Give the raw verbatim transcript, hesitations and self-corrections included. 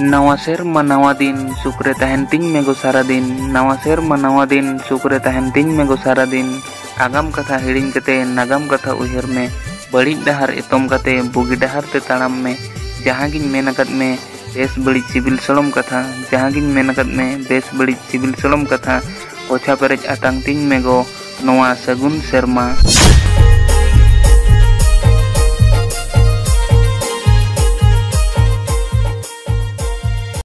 नवासेरमा नवा दिन सुकरे तहन तिंग में गो सारा दिन, नवासेरमा नवा दिन सुकरे तहन तिंग में गो सारा दिन। आगम कथा हिड़िंग कते नागम कथा उहेर में, बड़िज डहार एतम कते बुगी डहार ते ताड़ाम में। जहाँ गिन मेन कद में बेस बड़ी सिबिल सड़म कथा, जहाँ गिन मेन कद में बेस बड़ी सिबिल सड़म कथा। ओछा परेज आतंग तिंग में गो नवा सगुन सेरमा।